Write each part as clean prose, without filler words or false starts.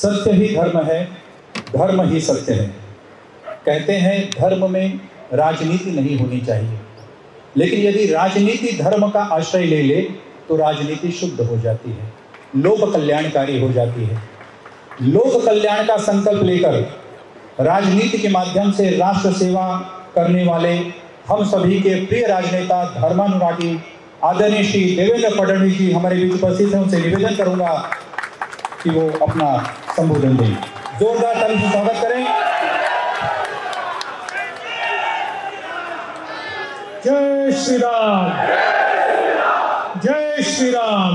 सत्य ही धर्म है, धर्म ही सत्य है। कहते हैं धर्म में राजनीति नहीं होनी चाहिए, लेकिन यदि राजनीति धर्म का आश्रय ले ले तो राजनीति शुद्ध हो जाती है, लोक कल्याणकारी हो जाती है। लोक कल्याण का संकल्प लेकर राजनीति के माध्यम से राष्ट्र सेवा करने वाले हम सभी के प्रिय राजनेता धर्मानुरागी आदरणीय श्री देवेंद्र फडणवीस जी हमारे बीच उपस्थित हैं, उनसे निवेदन करूंगा कि वो अपना संबोधन दें। जोरदार ताली से स्वागत करें। जय श्री राम, जय श्री राम,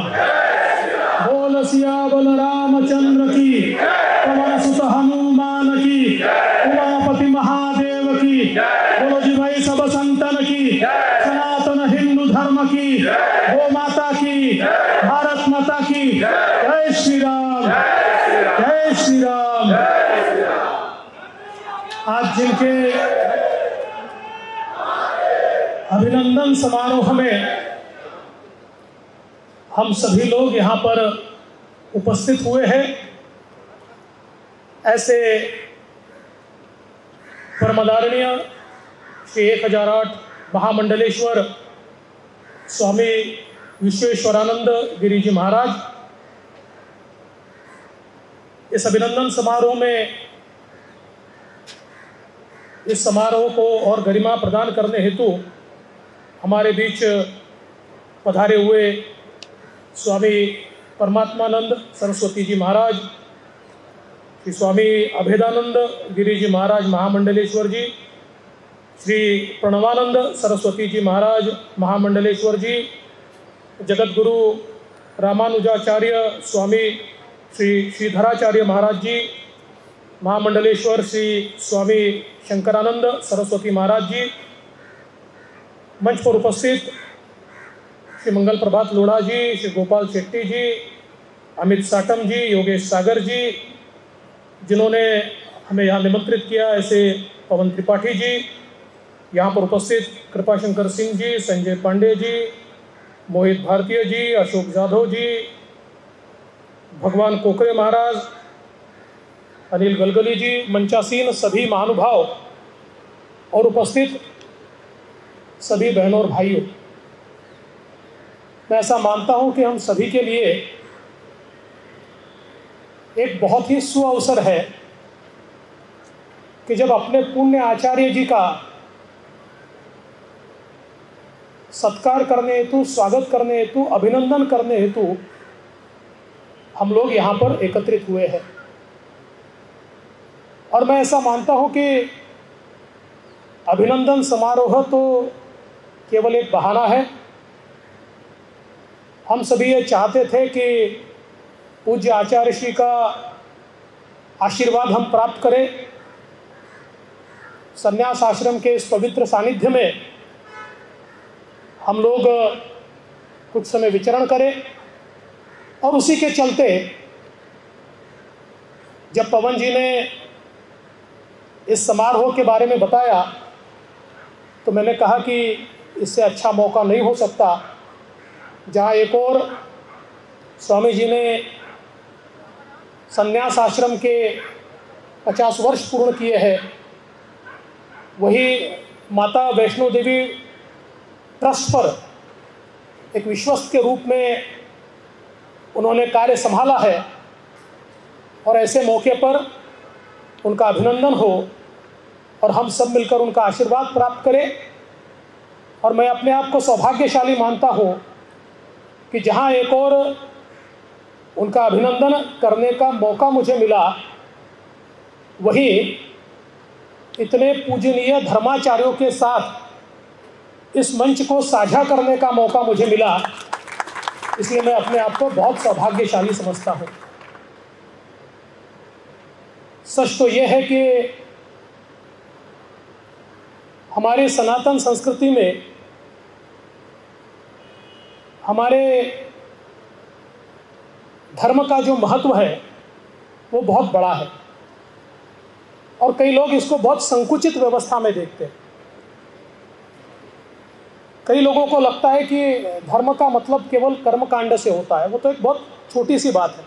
बोल सिया बल रामचंद्र की, पवन सुत हनुमान की, उमापति महादेव की, बोलो जी भाई सब संतन की, सनातन हिंदू धर्म की, गो माता की, भारत माता की। जय श्री राम, जय श्री राम। आज जिनके अभिनंदन समारोह में हम सभी लोग यहाँ पर उपस्थित हुए हैं, ऐसे परमदारणीय श्री 1008 महामंडलेश्वर स्वामी विश्वेश्वरानंद गिरी जी महाराज, इस अभिनंदन समारोह में इस समारोह को और गरिमा प्रदान करने हेतु हमारे बीच पधारे हुए स्वामी परमात्मानंद सरस्वती जी महाराज, श्री स्वामी अभेदानंद गिरी जी महाराज महामंडलेश्वर जी, श्री प्रणवानंद सरस्वती जी महाराज महामंडलेश्वर जी, जगतगुरु रामानुजाचार्य स्वामी श्री श्रीधराचार्य महाराज जी महामंडलेश्वर, श्री स्वामी शंकरानंद सरस्वती महाराज जी, मंच पर उपस्थित श्री मंगल प्रभात लोढ़ा जी, श्री गोपाल शेट्टी जी, अमित साटम जी, योगेश सागर जी, जिन्होंने हमें यहाँ निमंत्रित किया, ऐसे पवन त्रिपाठी जी, यहाँ पर उपस्थित कृपाशंकर सिंह जी, संजय पांडे जी, मोहित भारतीय जी, अशोक जाधव जी, भगवान कोकरे महाराज, अनिल गलगली जी, मंचासीन सभी महानुभाव और उपस्थित सभी बहनों और भाइयों, मैं ऐसा मानता हूं कि हम सभी के लिए एक बहुत ही सुअवसर है कि जब अपने पुण्य आचार्य जी का सत्कार करने हेतु, स्वागत करने हेतु, अभिनंदन करने हेतु हम लोग यहाँ पर एकत्रित हुए हैं। और मैं ऐसा मानता हूँ कि अभिनंदन समारोह तो केवल एक बहाना है। हम सभी ये चाहते थे कि पूज्य आचार्य श्री का आशीर्वाद हम प्राप्त करें, संन्यास आश्रम के इस पवित्र सानिध्य में हम लोग कुछ समय विचरण करें। और उसी के चलते जब पवन जी ने इस समारोह के बारे में बताया तो मैंने कहा कि इससे अच्छा मौका नहीं हो सकता, जहाँ एक और स्वामी जी ने संन्यास आश्रम के 50 वर्ष पूर्ण किए हैं, वही माता वैष्णो देवी ट्रस्ट पर एक विश्वस्त के रूप में उन्होंने कार्य संभाला है। और ऐसे मौके पर उनका अभिनंदन हो और हम सब मिलकर उनका आशीर्वाद प्राप्त करें। और मैं अपने आप को सौभाग्यशाली मानता हूँ कि जहाँ एक और उनका अभिनंदन करने का मौका मुझे मिला, वहीं इतने पूजनीय धर्माचार्यों के साथ इस मंच को साझा करने का मौका मुझे मिला, इसलिए मैं अपने आप को बहुत सौभाग्यशाली समझता हूँ। सच तो यह है कि हमारे सनातन संस्कृति में हमारे धर्म का जो महत्व है वो बहुत बड़ा है और कई लोग इसको बहुत संकुचित व्यवस्था में देखते हैं। कई लोगों को लगता है कि धर्म का मतलब केवल कर्मकांड से होता है, वो तो एक बहुत छोटी सी बात है।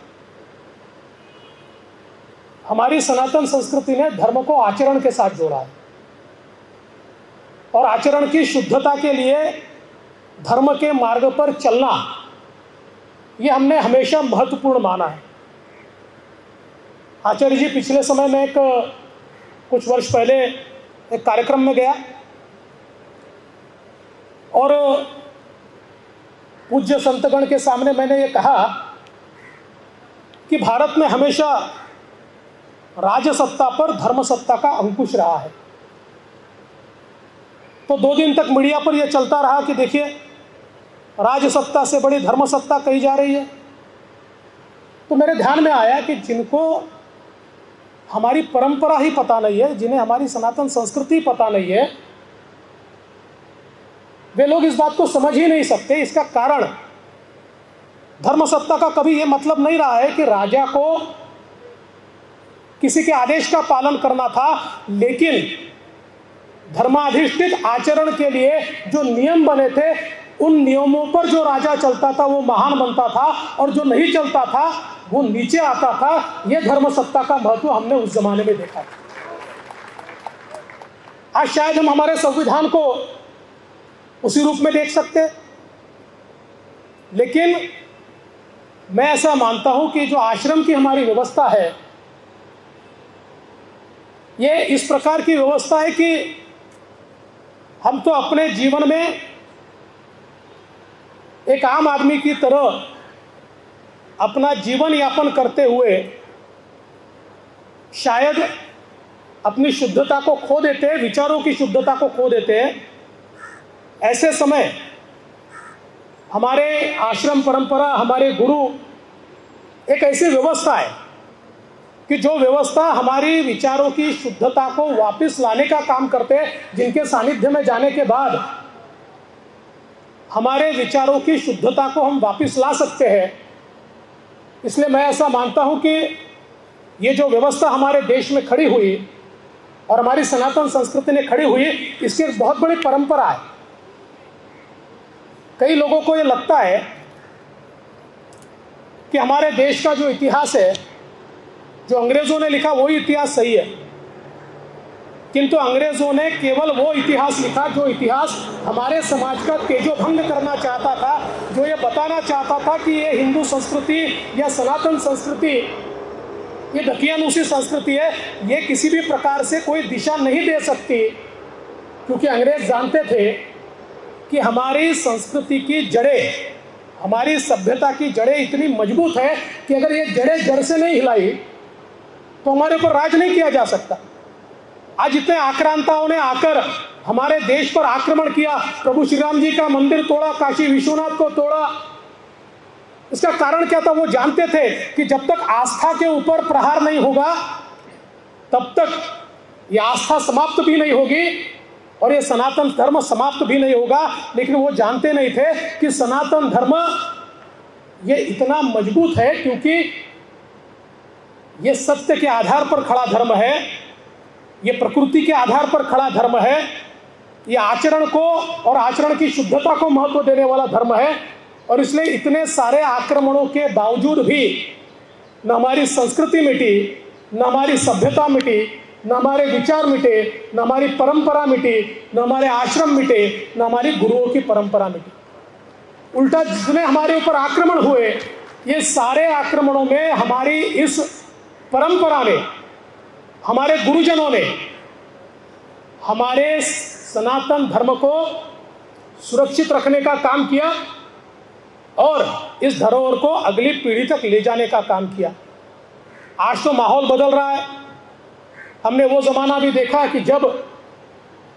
हमारी सनातन संस्कृति ने धर्म को आचरण के साथ जोड़ा है और आचरण की शुद्धता के लिए धर्म के मार्ग पर चलना ये हमने हमेशा महत्वपूर्ण माना है। आचार्य जी, पिछले समय में कुछ वर्ष पहले एक कार्यक्रम में गया और पूज्य संतगण के सामने मैंने ये कहा कि भारत में हमेशा राजसत्ता पर धर्मसत्ता का अंकुश रहा है। तो 2 दिन तक मीडिया पर यह चलता रहा कि देखिए राजसत्ता से बड़ी धर्मसत्ता कही जा रही है। तो मेरे ध्यान में आया कि जिनको हमारी परंपरा ही पता नहीं है, जिन्हें हमारी सनातन संस्कृति पता नहीं है, वे लोग इस बात को समझ ही नहीं सकते। इसका कारण धर्मसत्ता का कभी ये मतलब नहीं रहा है कि राजा को किसी के आदेश का पालन करना था, लेकिन धर्माधिष्ठित आचरण के लिए जो नियम बने थे उन नियमों पर जो राजा चलता था वो महान बनता था और जो नहीं चलता था वो नीचे आता था। यह धर्मसत्ता का महत्व हमने उस जमाने में देखा। आज शायद हम हमारे संविधान को उसी रूप में देख सकते, लेकिन मैं ऐसा मानता हूं कि जो आश्रम की हमारी व्यवस्था है ये इस प्रकार की व्यवस्था है कि हम तो अपने जीवन में एक आम आदमी की तरह अपना जीवन यापन करते हुए शायद अपनी शुद्धता को खो देते हैं, विचारों की शुद्धता को खो देते हैं। ऐसे समय हमारे आश्रम परंपरा, हमारे गुरु एक ऐसी व्यवस्था है कि जो व्यवस्था हमारी विचारों की शुद्धता को वापस लाने का काम करते हैं, जिनके सानिध्य में जाने के बाद हमारे विचारों की शुद्धता को हम वापस ला सकते हैं। इसलिए मैं ऐसा मानता हूं कि ये जो व्यवस्था हमारे देश में खड़ी हुई और हमारी सनातन संस्कृति ने खड़ी हुई, इसकी एक बहुत बड़ी परंपरा है। कई लोगों को ये लगता है कि हमारे देश का जो इतिहास है, जो अंग्रेजों ने लिखा वही इतिहास सही है, किंतु अंग्रेजों ने केवल वो इतिहास लिखा जो इतिहास हमारे समाज का तेजोभंग करना चाहता था, जो ये बताना चाहता था कि ये हिंदू संस्कृति या सनातन संस्कृति, ये ढकियानुसी संस्कृति है, ये किसी भी प्रकार से कोई दिशा नहीं दे सकती। क्योंकि अंग्रेज जानते थे कि हमारी संस्कृति की जड़ें, हमारी सभ्यता की जड़ें इतनी मजबूत है कि अगर ये जड़ें जड़ से नहीं हिलाई तो हमारे ऊपर राज नहीं किया जा सकता। आज इतने आक्रांताओं ने आकर हमारे देश पर आक्रमण किया, प्रभु श्री राम जी का मंदिर तोड़ा, काशी विश्वनाथ को तोड़ा, इसका कारण क्या था? वो जानते थे कि जब तक आस्था के ऊपर प्रहार नहीं होगा तब तक ये आस्था समाप्त भी नहीं होगी और ये सनातन धर्म समाप्त भी नहीं होगा। लेकिन वो जानते नहीं थे कि सनातन धर्म ये इतना मजबूत है क्योंकि ये सत्य के आधार पर खड़ा धर्म है, ये प्रकृति के आधार पर खड़ा धर्म है, ये आचरण को और आचरण की शुद्धता को महत्व देने वाला धर्म है। और इसलिए इतने सारे आक्रमणों के बावजूद भी न हमारी संस्कृति मिटी, न हमारी सभ्यता मिटी, न हमारे विचार मिटे, न हमारी परंपरा मिटे, न हमारे आश्रम मिटे, न हमारे गुरुओं की परंपरा मिटे। उल्टा जितने हमारे ऊपर आक्रमण हुए, ये सारे आक्रमणों में हमारी इस परंपरा ने, हमारे गुरुजनों ने हमारे सनातन धर्म को सुरक्षित रखने का काम किया और इस धरोहर को अगली पीढ़ी तक ले जाने का काम किया। आज तो माहौल बदल रहा है। हमने वो ज़माना भी देखा कि जब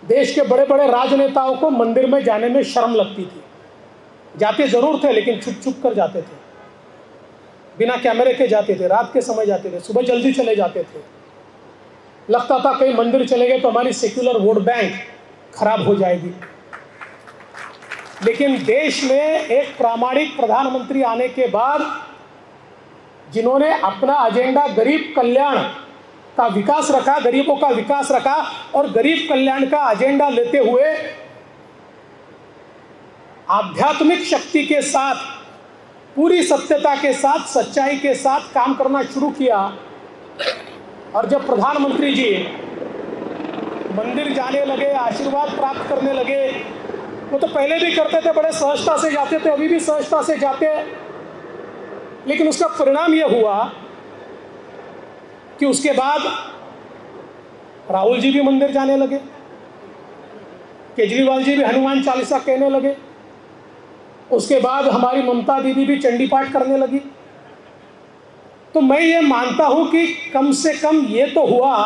देश के बड़े बड़े राजनेताओं को मंदिर में जाने में शर्म लगती थी। जाते ज़रूर थे लेकिन छुप छुप कर जाते थे, बिना कैमरे के जाते थे, रात के समय जाते थे, सुबह जल्दी चले जाते थे। लगता था कहीं मंदिर चले गए तो हमारी सेक्युलर वोट बैंक खराब हो जाएगी। लेकिन देश में एक प्रामाणिक प्रधानमंत्री आने के बाद जिन्होंने अपना एजेंडा गरीब कल्याण का विकास रखा, गरीबों का विकास रखा और गरीब कल्याण का एजेंडा लेते हुए आध्यात्मिक शक्ति के साथ, पूरी सत्यता के साथ, सच्चाई के साथ काम करना शुरू किया, और जब प्रधानमंत्री जी मंदिर जाने लगे, आशीर्वाद प्राप्त करने लगे, वो तो पहले भी करते थे, बड़े सहजता से जाते थे, अभी भी सहजता से जाते हैं, लेकिन उसका परिणाम ये हुआ कि उसके बाद राहुल जी भी मंदिर जाने लगे, केजरीवाल जी भी हनुमान चालीसा कहने लगे, उसके बाद हमारी ममता दीदी भी चंडी पाठ करने लगी। तो मैं ये मानता हूँ कि कम से कम ये तो हुआ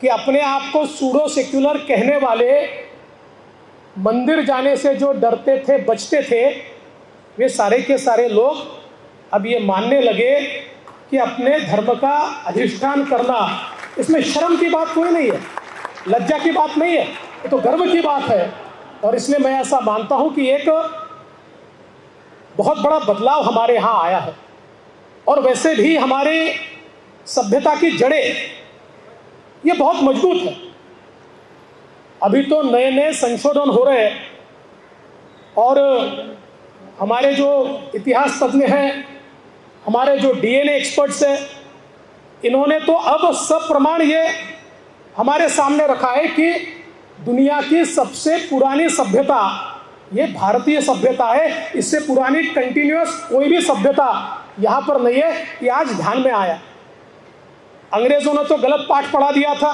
कि अपने आप को सूडो सेक्युलर कहने वाले मंदिर जाने से जो डरते थे, बचते थे, वे सारे के सारे लोग अब ये मानने लगे कि अपने धर्म का अधिष्ठान करना, इसमें शर्म की बात कोई नहीं है, लज्जा की बात नहीं है, ये तो गर्व की बात है। और इसलिए मैं ऐसा मानता हूँ कि एक बहुत बड़ा बदलाव हमारे यहाँ आया है। और वैसे भी हमारे सभ्यता की जड़ें ये बहुत मजबूत है। अभी तो नए नए संशोधन हो रहे हैं और हमारे जो इतिहास तज्ञ हैं, हमारे जो डीएनए एक्सपर्ट्स हैं, इन्होंने तो अब सब प्रमाण ये हमारे सामने रखा है कि दुनिया की सबसे पुरानी सभ्यता ये भारतीय सभ्यता है। इससे पुरानी कंटिन्यूअस कोई भी सभ्यता यहाँ पर नहीं है। ये आज ध्यान में आया। अंग्रेजों ने तो गलत पाठ पढ़ा दिया था,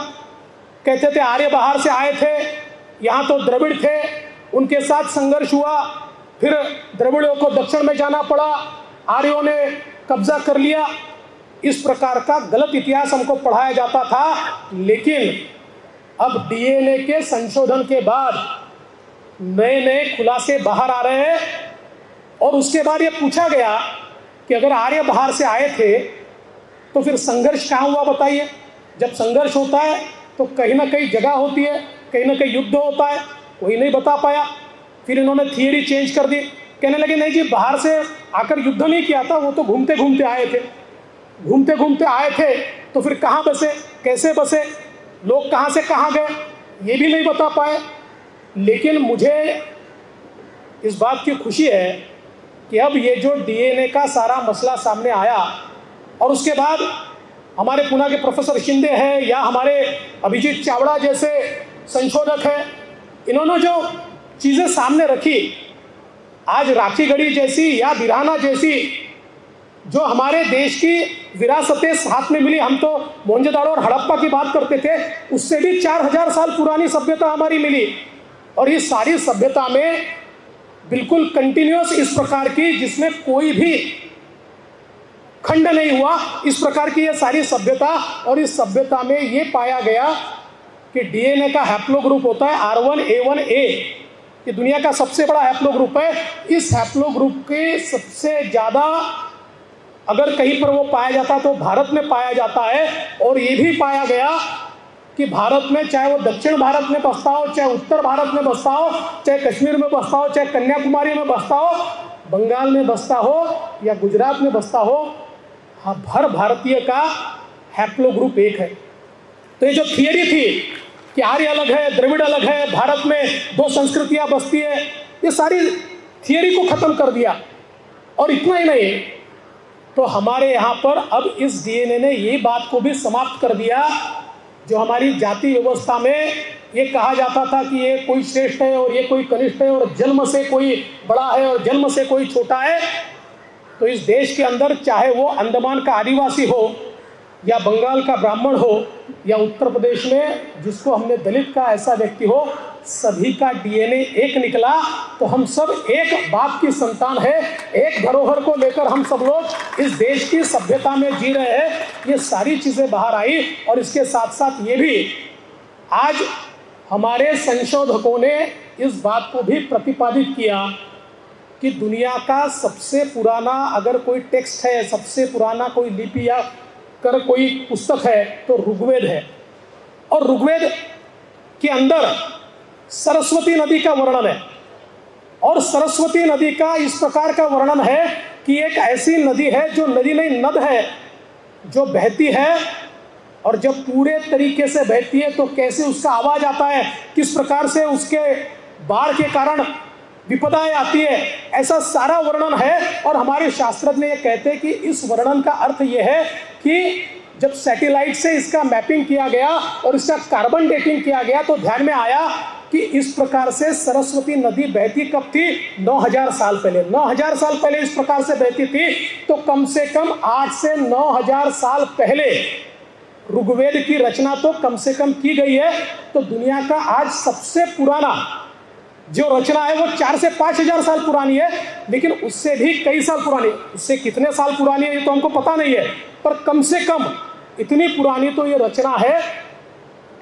कहते थे आर्य बाहर से आए थे, यहाँ तो द्रविड़ थे, उनके साथ संघर्ष हुआ, फिर द्रविड़ों को दक्षिण में जाना पड़ा, आर्यों ने कब्जा कर लिया। इस प्रकार का गलत इतिहास हमको पढ़ाया जाता था। लेकिन अब डीएनए के संशोधन के बाद नए नए खुलासे बाहर आ रहे हैं। और उसके बाद ये पूछा गया कि अगर आर्य बाहर से आए थे तो फिर संघर्ष कहाँ हुआ बताइए। जब संघर्ष होता है तो कहीं ना कहीं जगह होती है, कहीं ना कहीं युद्ध होता है, कोई नहीं बता पाया। फिर इन्होंने थियरी चेंज कर दी, कहने लगे नहीं जी बाहर से आकर युद्ध नहीं किया था, वो तो घूमते घूमते आए थे। घूमते घूमते आए थे तो फिर कहाँ बसे, कैसे बसे, लोग कहाँ से कहाँ गए, ये भी नहीं बता पाए। लेकिन मुझे इस बात की खुशी है कि अब ये जो डीएनए का सारा मसला सामने आया और उसके बाद हमारे पुणे के प्रोफेसर शिंदे हैं या हमारे अभिजीत चावड़ा जैसे संशोधक हैं, इन्होंने जो चीज़ें सामने रखी, आज राखीगढ़ी जैसी या दिहाना जैसी जो हमारे देश की विरासतें हाथ में मिली। हम तो मोहनजोदड़ो और हड़प्पा की बात करते थे, उससे भी 4000 साल पुरानी सभ्यता हमारी मिली। और ये सारी सभ्यता में बिल्कुल कंटिन्यूअस इस प्रकार की, जिसमें कोई भी खंड नहीं हुआ, इस प्रकार की ये सारी सभ्यता। और इस सभ्यता में ये पाया गया कि डीएनए का हैप्लो ग्रुप होता है R1A1A, ये दुनिया का सबसे बड़ा हैप्लो ग्रुप है। इस हैप्लो ग्रुप के सबसे ज़्यादा अगर कहीं पर वो पाया जाता तो भारत में पाया जाता है। और ये भी पाया गया कि भारत में, चाहे वो दक्षिण भारत में बसता हो, चाहे उत्तर भारत में बसता हो, चाहे कश्मीर में बसता हो, चाहे कन्याकुमारी में बसता हो, बंगाल में बसता हो या गुजरात में बसता हो, हर भारतीय का हैप्लो ग्रुप एक है। तो ये जो थियरी थी कि आर्य अलग है, द्रविड़ अलग है, भारत में दो संस्कृतियाँ बसती है, ये सारी थियरी को ख़त्म कर दिया। और इतना ही नहीं तो हमारे यहाँ पर अब इस डीएनए ने ये बात को भी समाप्त कर दिया जो हमारी जाति व्यवस्था में ये कहा जाता था कि ये कोई श्रेष्ठ है और ये कोई कनिष्ठ है और जन्म से कोई बड़ा है और जन्म से कोई छोटा है। तो इस देश के अंदर चाहे वो अंडमान का आदिवासी हो या बंगाल का ब्राह्मण हो या उत्तर प्रदेश में जिसको हमने दलित का ऐसा व्यक्ति हो, सभी का डीएनए एक निकला। तो हम सब एक बाप की संतान है, एक धरोहर को लेकर हम सब लोग इस देश की सभ्यता में जी रहे हैं। ये सारी चीज़ें बाहर आई। और इसके साथ साथ ये भी आज हमारे संशोधकों ने इस बात को भी प्रतिपादित किया कि दुनिया का सबसे पुराना अगर कोई टेक्स्ट है, सबसे पुराना कोई लिपि या कर कोई पुस्तक है तो ऋग्वेद है। और ऋग्वेद के अंदर सरस्वती नदी का वर्णन है। और सरस्वती नदी का इस प्रकार का वर्णन है कि एक ऐसी नदी है जो नदी नहीं नद है, जो बहती है और जब पूरे तरीके से बहती है तो कैसे उसका आवाज़ आता है, किस प्रकार से उसके बाढ़ के कारण विपदाएं आती है, ऐसा सारा वर्णन है। और हमारे शास्त्रज्ञ ये कहते हैं कि इस वर्णन का अर्थ ये है कि जब सैटेलाइट से इसका मैपिंग किया गया और इसका कार्बन डेटिंग किया गया तो ध्यान में आया कि इस प्रकार से सरस्वती नदी बहती कब थी? 9000 साल पहले। 9000 साल पहले इस प्रकार से बहती थी, तो कम से कम 8 से 9000 साल पहले ऋग्वेद की रचना तो कम से कम की गई है। तो दुनिया का आज सबसे पुराना जो रचना है वो 4 से 5000 साल पुरानी है, लेकिन उससे भी कई साल पुरानी, उससे कितने साल पुरानी है ये तो हमको पता नहीं है, पर कम से कम इतनी पुरानी तो ये रचना है।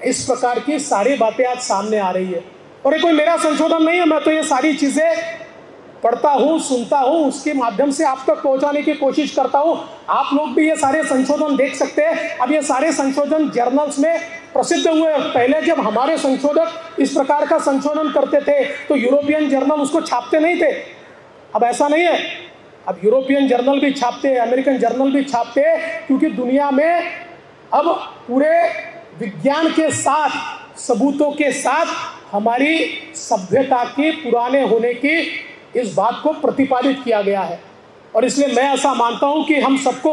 इस प्रकार की सारी बातें आज सामने आ रही है और ये कोई मेरा संशोधन नहीं है, मैं तो ये सारी चीजें पढ़ता हूँ, सुनता हूँ, उसके माध्यम से आप तक पहुँचाने की कोशिश करता हूँ। आप लोग भी ये सारे संशोधन देख सकते हैं। अब ये सारे संशोधन जर्नल्स में प्रसिद्ध हुए। पहले जब हमारे संशोधक इस प्रकार का संशोधन करते थे तो यूरोपियन जर्नल उसको छापते नहीं थे। अब ऐसा नहीं है, अब यूरोपियन जर्नल भी छापते हैं, अमेरिकन जर्नल भी छापते हैं, क्योंकि दुनिया में अब पूरे विज्ञान के साथ, सबूतों के साथ हमारी सभ्यता के पुराने होने की इस बात को प्रतिपादित किया गया है। और इसलिए मैं ऐसा मानता हूं कि हम सबको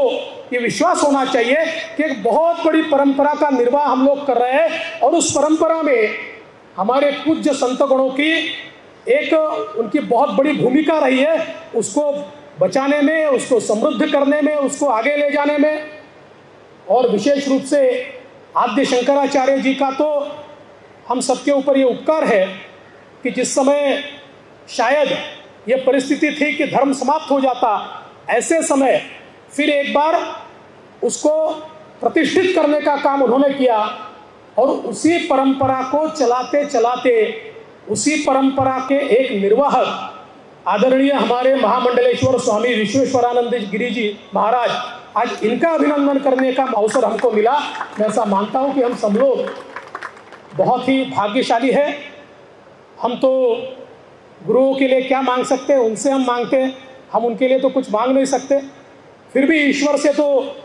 ये विश्वास होना चाहिए कि एक बहुत बड़ी परंपरा का निर्वाह हम लोग कर रहे हैं और उस परंपरा में हमारे पूज्य संतगणों की एक, उनकी बहुत बड़ी भूमिका रही है। उसको बचाने में, उसको समृद्ध करने में, उसको आगे ले जाने में, और विशेष रूप से आदि शंकराचार्य जी का तो हम सबके ऊपर ये उपकार है कि जिस समय शायद ये परिस्थिति थी कि धर्म समाप्त हो जाता, ऐसे समय फिर एक बार उसको प्रतिष्ठित करने का काम उन्होंने किया और उसी परंपरा को चलाते चलाते, उसी परंपरा के एक निर्वाहक आदरणीय हमारे महामंडलेश्वर स्वामी विश्वेश्वरानंद गिरी जी महाराज, आज इनका अभिनंदन करने का अवसर हमको मिला। मैं ऐसा मानता हूँ कि हम सब लोग बहुत ही भाग्यशाली हैं। हम तो गुरुओं के लिए क्या मांग सकते हैं, उनसे हम मांगते हैं, हम उनके लिए तो कुछ मांग नहीं सकते, फिर भी ईश्वर से तो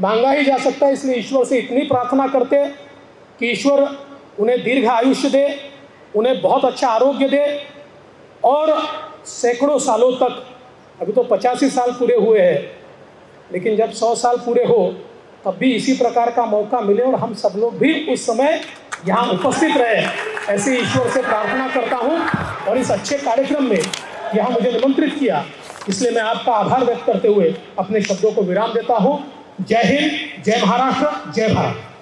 मांगा ही जा सकता है। इसलिए ईश्वर से इतनी प्रार्थना करते हैं कि ईश्वर उन्हें दीर्घ आयुष्य दे, उन्हें बहुत अच्छा आरोग्य दे और सैकड़ों सालों तक, अभी तो 85 साल पूरे हुए हैं, लेकिन जब 100 साल पूरे हो तब भी इसी प्रकार का मौका मिले और हम सब लोग भी उस समय यहाँ उपस्थित रहे, ऐसे ईश्वर से प्रार्थना करता हूँ। और इस अच्छे कार्यक्रम में यहाँ मुझे निमंत्रित किया, इसलिए मैं आपका आभार व्यक्त करते हुए अपने शब्दों को विराम देता हूँ। जय हिंद, जय महाराष्ट्र, जय भारत।